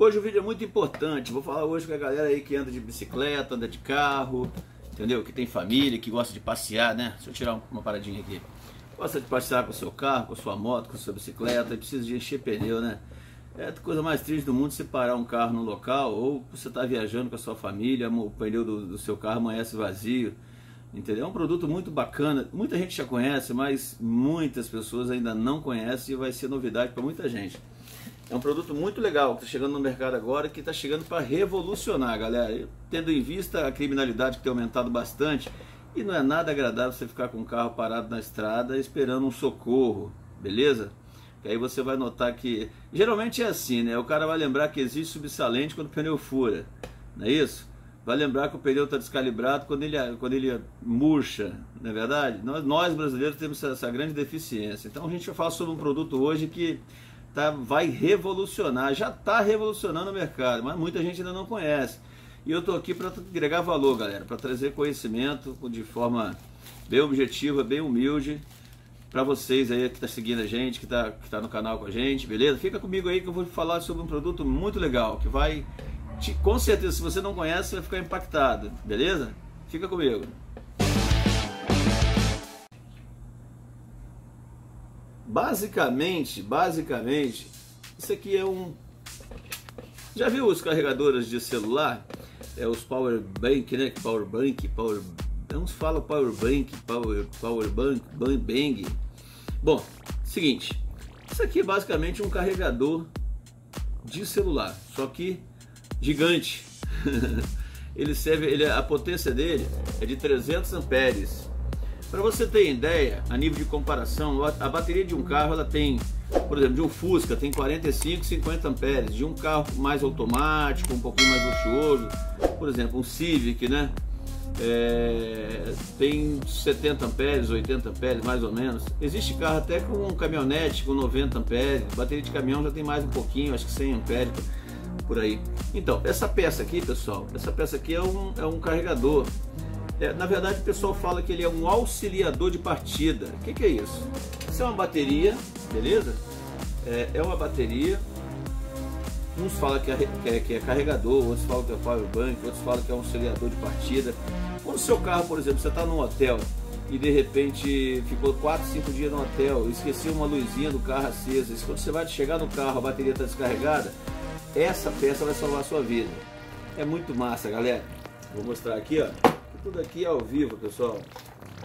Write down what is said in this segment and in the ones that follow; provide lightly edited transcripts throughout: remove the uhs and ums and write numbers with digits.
Hoje o vídeo é muito importante. Vou falar hoje com a galera aí que anda de bicicleta, anda de carro, entendeu? Que tem família, que gosta de passear, né? Deixa eu tirar uma paradinha aqui. Gosta de passear com o seu carro, com a sua moto, com a sua bicicleta, e precisa de encher pneu, né? É a coisa mais triste do mundo você parar um carro num local, ou você tá viajando com a sua família, o pneu do seu carro amanhece vazio, entendeu? É um produto muito bacana, muita gente já conhece, mas muitas pessoas ainda não conhecem e vai ser novidade para muita gente. É um produto muito legal, que está chegando no mercado agora, que está chegando para revolucionar, galera. E, tendo em vista a criminalidade que tem aumentado bastante, e não é nada agradável você ficar com o carro parado na estrada esperando um socorro, beleza? Que aí você vai notar que... Geralmente é assim, né? O cara vai lembrar que existe subsalente quando o pneu fura, não é isso? Vai lembrar que o pneu está descalibrado quando ele murcha, não é verdade? Nós brasileiros temos essa grande deficiência. Então a gente vai falar sobre um produto hoje que... vai revolucionar, já está revolucionando o mercado, mas muita gente ainda não conhece. E eu estou aqui para agregar valor, galera, para trazer conhecimento de forma bem objetiva, bem humilde, para vocês aí que está seguindo a gente, que tá no canal com a gente, beleza? Fica comigo aí que eu vou falar sobre um produto muito legal, que vai, com certeza, se você não conhece, vai ficar impactado, beleza? Fica comigo. Basicamente, isso aqui é um... Já viu os carregadores de celular? É os power bank, né? Uns falam power bank, power bank. Bom, seguinte, isso aqui é basicamente um carregador de celular, só que gigante. A potência dele é de 300 amperes. Para você ter ideia, a nível de comparação, a bateria de um carro, ela tem, por exemplo, de um Fusca, tem 45, 50 amperes. De um carro mais automático, um pouquinho mais luxuoso, por exemplo, um Civic, né? Tem 70 amperes, 80 amperes, mais ou menos. Existe carro até com um caminhonete com 90 amperes. Bateria de caminhão já tem mais um pouquinho, acho que 100 amperes, por aí. Então, essa peça aqui, pessoal, essa peça aqui é um carregador. Na verdade, o pessoal fala que ele é um auxiliador de partida. O que é isso? Isso é uma bateria, beleza? É uma bateria. Uns falam que é carregador, outros falam que é powerbank, outros falam que é um auxiliador de partida. Quando o seu carro, por exemplo, você está num hotel e de repente ficou 4, 5 dias no hotel, esqueceu uma luzinha do carro acesa, e quando você vai chegar no carro, a bateria está descarregada, essa peça vai salvar a sua vida. É muito massa, galera. Vou mostrar aqui, ó. Tudo aqui ao vivo, pessoal.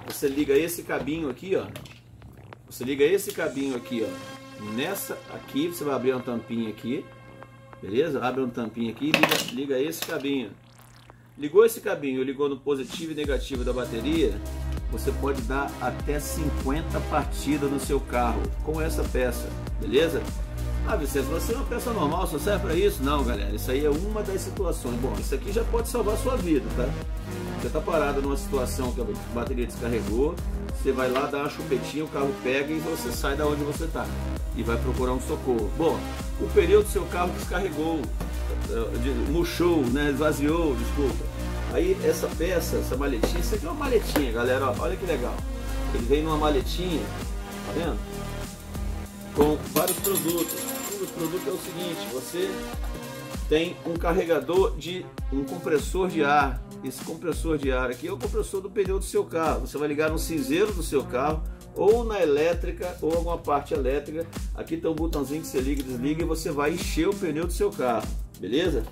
Você liga esse cabinho aqui, ó. Você liga esse cabinho aqui, ó. Nessa aqui, você vai abrir uma tampinha aqui. Beleza? Abre uma tampinha aqui e liga esse cabinho. Ligou esse cabinho, ligou no positivo e negativo da bateria, você pode dar até 50 partidas no seu carro com essa peça, beleza? Ah, Vicente, você é uma peça normal, só serve para isso? Não, galera, isso aí é uma das situações. Bom, isso aqui já pode salvar a sua vida, tá? Você tá parado numa situação que a bateria descarregou, você vai lá, dá uma chupetinha, o carro pega e você sai da onde você tá e vai procurar um socorro. Bom, o pneu do seu carro descarregou, murchou, né? Esvaziou, desculpa. Aí essa peça, essa maletinha, isso aqui é uma maletinha, galera, ó, olha que legal. Ele vem numa maletinha, tá vendo? Com vários produtos. O produto é o seguinte, você tem um carregador de um compressor de ar. Esse compressor de ar aqui é o compressor do pneu do seu carro. Você vai ligar no cinzeiro do seu carro ou na elétrica ou alguma parte elétrica. Aqui tem um botãozinho que você liga e desliga e você vai encher o pneu do seu carro, beleza?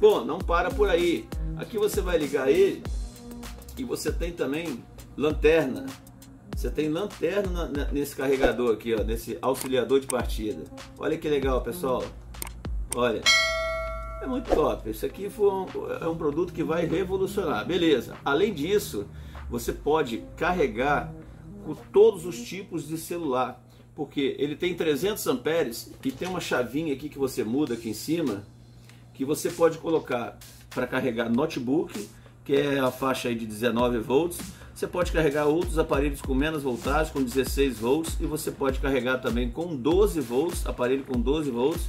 Bom, não para por aí. Aqui você vai ligar ele e você tem também lanterna. Você tem lanterna nesse carregador aqui, ó, nesse auxiliador de partida. Olha que legal, pessoal. Olha, é muito top. Isso aqui é um produto que vai revolucionar. Beleza. Além disso, você pode carregar com todos os tipos de celular. Porque ele tem 300 amperes e tem uma chavinha aqui que você muda aqui em cima. Que você pode colocar para carregar notebook, que é a faixa aí de 19 volts. Você pode carregar outros aparelhos com menos voltagem, com 16 volts. E você pode carregar também com 12 volts, aparelho com 12 volts.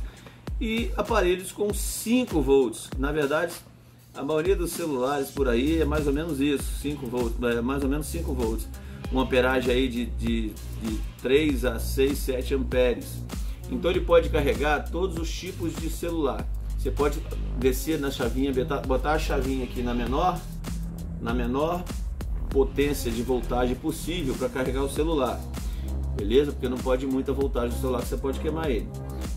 E aparelhos com 5 volts. Na verdade, a maioria dos celulares por aí é mais ou menos isso, 5 volts, é mais ou menos 5 volts. Uma amperagem aí de 3 a 6, 7 amperes. Então ele pode carregar todos os tipos de celular. Você pode descer na chavinha, botar a chavinha aqui na menor potência de voltagem possível para carregar o celular, beleza? Porque não pode muita voltagem no celular, você pode queimar ele.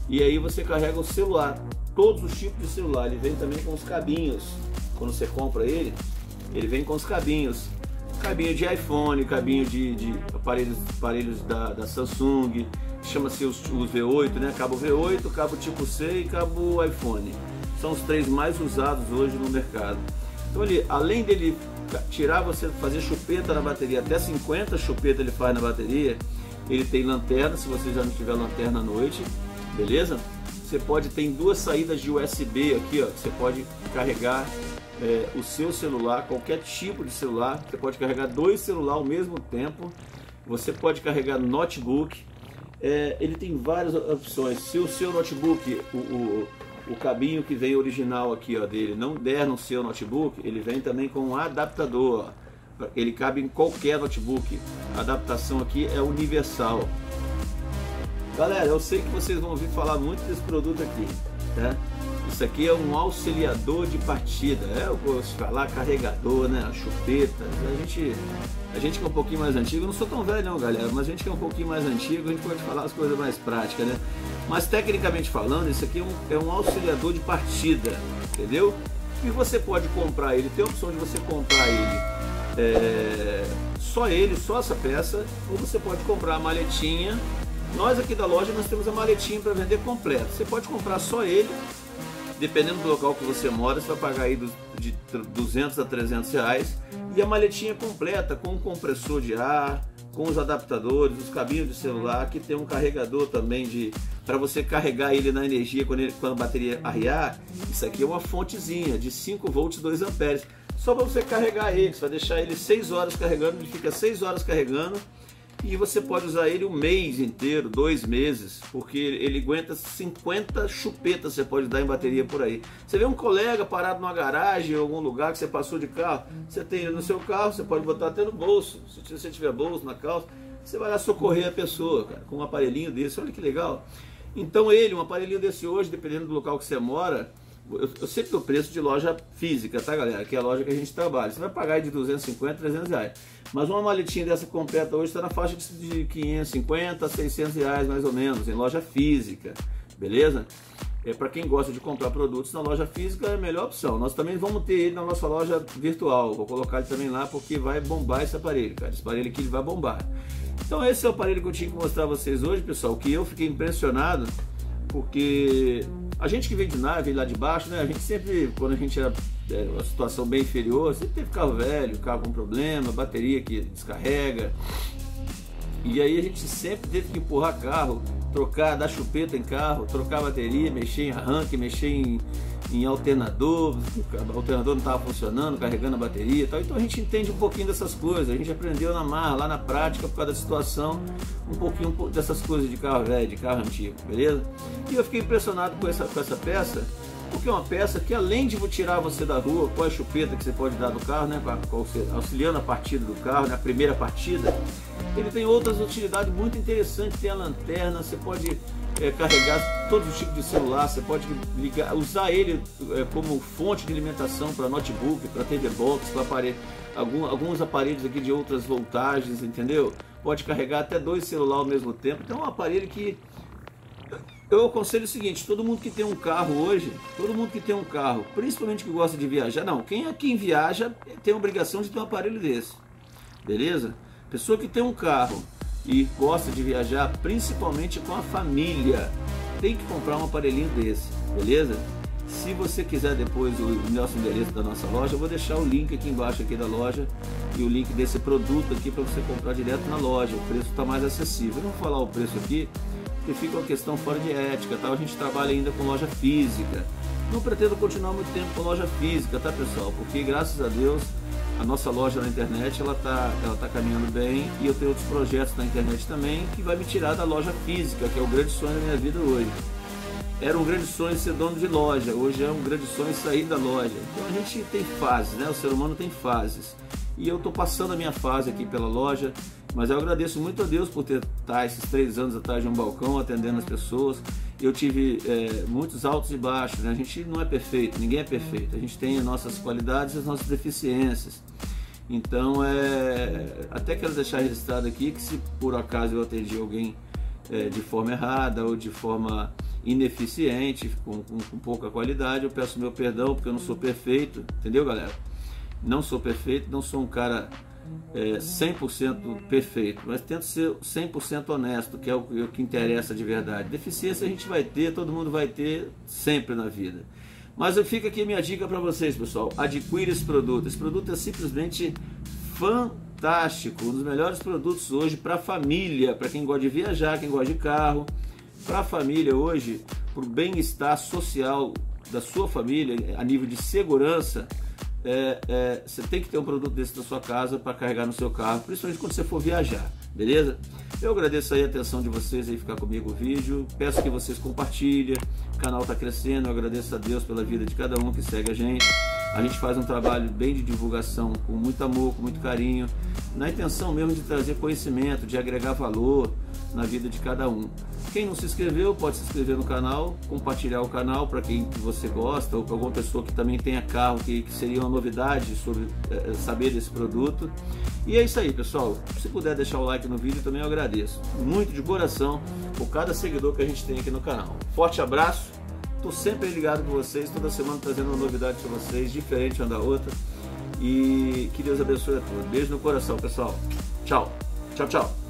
E aí você carrega o celular, todos os tipos de celular. Ele vem também com os cabinhos. Quando você compra ele, ele vem com os cabinhos. Cabinho de iPhone, cabinho de aparelhos da Samsung, chama-se os V8, né? Cabo V8, cabo tipo C e cabo iPhone. São os três mais usados hoje no mercado. Então ele, além dele tirar você, fazer chupeta na bateria, até 50 chupetas ele faz na bateria. Ele tem lanterna, se você já não tiver lanterna à noite, beleza? Você pode ter duas saídas de USB aqui, ó, que você pode carregar o seu celular, qualquer tipo de celular. Você pode carregar dois celulares ao mesmo tempo. Você pode carregar notebook. Ele tem várias opções. Se o seu notebook, o cabinho que vem original aqui, ó, dele não der no seu notebook, ele vem também com um adaptador, ó. Ele cabe em qualquer notebook. A adaptação aqui é universal. Galera, eu sei que vocês vão ouvir falar muito desse produto aqui, né? Isso aqui é um auxiliador de partida, eu posso falar carregador, né? A chupeta. A gente que é um pouquinho mais antigo, eu não sou tão velho não, galera, mas a gente que é um pouquinho mais antigo, a gente pode falar as coisas mais práticas, né? Mas tecnicamente falando, isso aqui é um auxiliador de partida, entendeu? E você pode comprar ele, tem a opção de você comprar ele, só essa peça, ou você pode comprar a maletinha. Nós aqui da loja, nós temos a maletinha para vender completo. Você pode comprar só ele, dependendo do local que você mora, você vai pagar aí de 200 a 300 reais. E a maletinha completa, com um compressor de ar, com os adaptadores, os cabinhos de celular, que tem um carregador também para você carregar ele na energia quando a bateria arriar. Isso aqui é uma fontezinha de 5 volts 2 amperes, só para você carregar ele. Você vai deixar ele 6 horas carregando, ele fica 6 horas carregando. E você pode usar ele um mês inteiro, 2 meses, porque ele aguenta 50 chupetas, você pode dar em bateria por aí. Você vê um colega parado numa garagem ou algum lugar que você passou de carro, você tem ele no seu carro, você pode botar até no bolso, se você tiver bolso, na calça, você vai lá socorrer a pessoa, cara, com um aparelhinho desse, olha que legal. Então um aparelhinho desse hoje, dependendo do local que você mora, eu sempre dou preço de loja física, tá galera? Que é a loja que a gente trabalha. Você vai pagar de 250, 300 reais. Mas uma maletinha dessa completa hoje está na faixa de 550, 600 reais mais ou menos, em loja física, beleza? Para quem gosta de comprar produtos na loja física é a melhor opção. Nós também vamos ter ele na nossa loja virtual. Vou colocar ele também lá porque vai bombar esse aparelho, cara. Esse aparelho aqui ele vai bombar. Então esse é o aparelho que eu tinha que mostrar a vocês hoje, pessoal. Que eu fiquei impressionado porque... A gente que vem de nave, lá de baixo, né? A gente sempre, quando a gente era uma situação bem inferior, sempre teve carro velho, carro com problema, bateria que descarrega. E aí a gente sempre teve que empurrar carro, trocar, dar chupeta em carro, trocar bateria, mexer em arranque, mexer em alternador. O alternador não estava funcionando, carregando a bateria e tal. Então a gente entende um pouquinho dessas coisas. A gente aprendeu na marra, lá na prática, por causa da situação, um pouquinho dessas coisas de carro velho, de carro antigo, beleza? E eu fiquei impressionado com essa peça, porque é uma peça que além de tirar você da rua, com a chupeta que você pode dar no carro, né? Auxiliando a partida do carro, na primeira partida, ele tem outras utilidades muito interessantes. Tem a lanterna, você pode carregar todos os tipos de celular, você pode usar ele como fonte de alimentação para notebook, para TV Box, para alguns aparelhos aqui de outras voltagens, entendeu? Pode carregar até 2 celulares ao mesmo tempo. Então é um aparelho que... Eu aconselho o seguinte, todo mundo que tem um carro hoje, todo mundo que tem um carro, principalmente que gosta de viajar, não, quem viaja tem a obrigação de ter um aparelho desse, beleza? Pessoa que tem um carro e gosta de viajar, principalmente com a família, tem que comprar um aparelhinho desse, beleza? Se você quiser depois o nosso endereço da nossa loja, eu vou deixar o link aqui embaixo aqui da loja e o link desse produto aqui para você comprar direto na loja, o preço está mais acessível. Eu não vou falar o preço aqui, que fica uma questão fora de ética, tá? A gente trabalha ainda com loja física, não pretendo continuar muito tempo com loja física, tá pessoal? Porque graças a Deus a nossa loja na internet ela tá caminhando bem e eu tenho outros projetos na internet também que vai me tirar da loja física, que é o grande sonho da minha vida hoje. Era um grande sonho ser dono de loja, hoje é um grande sonho sair da loja. Então a gente tem fases, né? O ser humano tem fases. E eu estou passando a minha fase aqui pela loja, mas eu agradeço muito a Deus por estar esses 3 anos atrás de um balcão atendendo as pessoas. eu tive muitos altos e baixos, né? A gente não é perfeito, ninguém é perfeito, a gente tem as nossas qualidades e as nossas deficiências. Então, até quero deixar registrado aqui que, se por acaso eu atendi alguém de forma errada ou de forma ineficiente, com pouca qualidade, eu peço meu perdão, porque eu não sou perfeito, entendeu, galera? Não sou perfeito, não sou um cara 100% perfeito, mas tento ser 100% honesto, que é o que interessa de verdade. Deficiência a gente vai ter, todo mundo vai ter sempre na vida. Mas eu fico aqui minha dica para vocês, pessoal: adquira esse produto. Esse produto é simplesmente fantástico, um dos melhores produtos hoje para família, para quem gosta de viajar, quem gosta de carro, para a família hoje, para o bem-estar social da sua família, a nível de segurança. Você tem que ter um produto desse na sua casa para carregar no seu carro, principalmente quando você for viajar, beleza? Eu agradeço aí a atenção de vocês aí, ficar comigo o vídeo, peço que vocês compartilhem, o canal está crescendo, eu agradeço a Deus pela vida de cada um que segue a gente faz um trabalho bem de divulgação, com muito amor, com muito carinho, na intenção mesmo de trazer conhecimento, de agregar valor na vida de cada um. Quem não se inscreveu, pode se inscrever no canal, compartilhar o canal para quem você gosta ou para alguma pessoa que também tenha carro, que seria uma novidade sobre saber desse produto. E é isso aí, pessoal. Se puder deixar o like no vídeo, também eu agradeço. Muito de coração por cada seguidor que a gente tem aqui no canal. Forte abraço. Estou sempre ligado com vocês, toda semana trazendo uma novidade para vocês, diferente uma da outra. E que Deus abençoe a todos. Beijo no coração, pessoal. Tchau. Tchau, tchau.